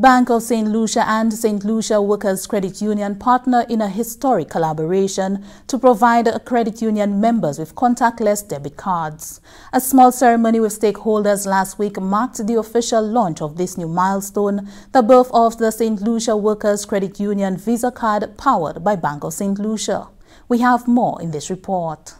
Bank of St. Lucia and St. Lucia Workers' Credit Union partner in a historic collaboration to provide credit union members with contactless debit cards. A small ceremony with stakeholders last week marked the official launch of this new milestone, the birth of the St. Lucia Workers' Credit Union Visa Card powered by Bank of St. Lucia. We have more in this report.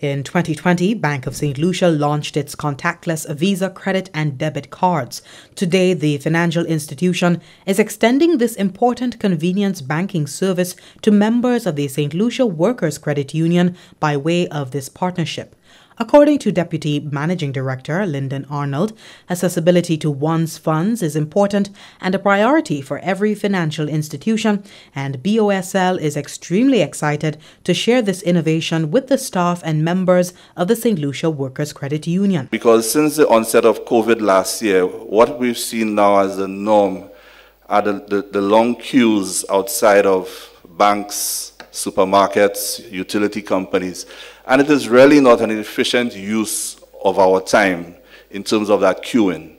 In 2020, Bank of St. Lucia launched its contactless Visa credit and debit cards. Today, the financial institution is extending this important convenience banking service to members of the St. Lucia Workers' Credit Union by way of this partnership. According to Deputy Managing Director Lyndon Arnold, accessibility to one's funds is important and a priority for every financial institution, and BOSL is extremely excited to share this innovation with the staff and members of the St. Lucia Workers' Credit Union. Because since the onset of COVID last year, what we've seen now as a norm are the long queues outside of banks, supermarkets, utility companies, and it is really not an efficient use of our time in terms of that queuing.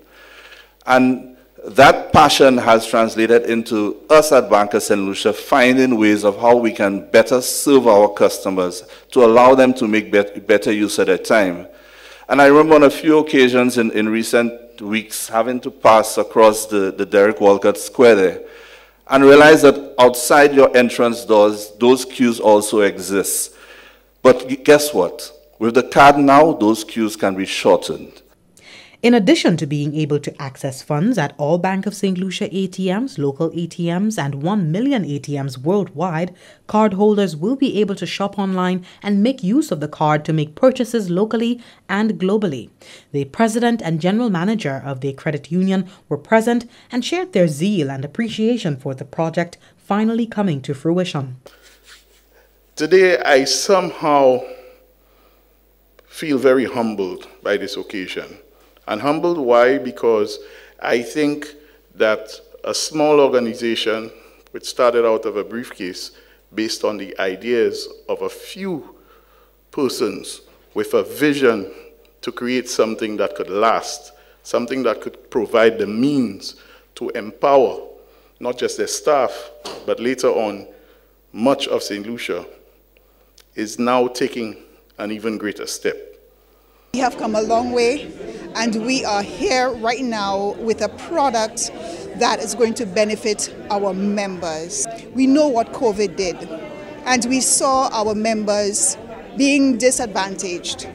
And that passion has translated into us at Bank of St. Lucia finding ways of how we can better serve our customers to allow them to make better use of their time. And I remember on a few occasions in recent weeks having to pass across the Derek Walcott Square there, and realize that outside your entrance doors, those queues also exist. But guess what? With the card now, those queues can be shortened. In addition to being able to access funds at all Bank of St. Lucia ATMs, local ATMs, and 1 million ATMs worldwide, cardholders will be able to shop online and make use of the card to make purchases locally and globally. The president and general manager of the credit union were present and shared their zeal and appreciation for the project finally coming to fruition. Today, I somehow feel very humbled by this occasion. And humbled, why? Because I think that a small organization which started out of a briefcase based on the ideas of a few persons with a vision to create something that could last, something that could provide the means to empower not just their staff, but later on, much of St. Lucia is now taking an even greater step. We have come a long way. And we are here right now with a product that is going to benefit our members. We know what COVID did, and we saw our members being disadvantaged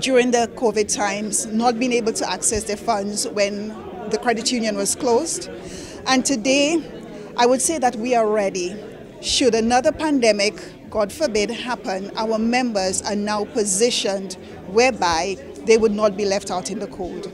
during the COVID times, not being able to access their funds when the credit union was closed. And today, I would say that we are ready. Should another pandemic, God forbid, happen, our members are now positioned whereby they would not be left out in the cold.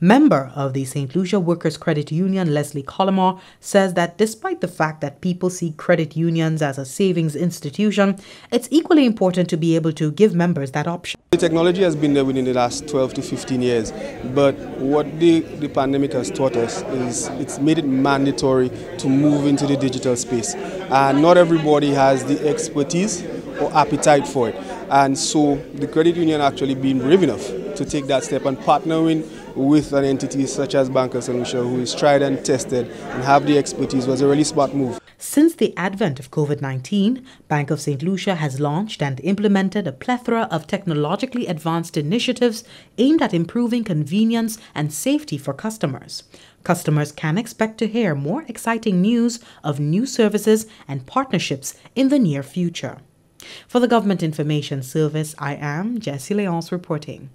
Member of the St. Lucia Workers' Credit Union, Leslie Colomore, says that despite the fact that people see credit unions as a savings institution, it's equally important to be able to give members that option. The technology has been there within the last 12 to 15 years, but what the pandemic has taught us is it's made it mandatory to move into the digital space. And not everybody has the expertise or appetite for it. And so the credit union actually being brave enough to take that step and partnering with an entity such as Bank of St. Lucia, who is tried and tested and have the expertise, was a really smart move. Since the advent of COVID-19, Bank of St. Lucia has launched and implemented a plethora of technologically advanced initiatives aimed at improving convenience and safety for customers. Customers can expect to hear more exciting news of new services and partnerships in the near future. For the Government Information Service, I am Jessie Leonce reporting.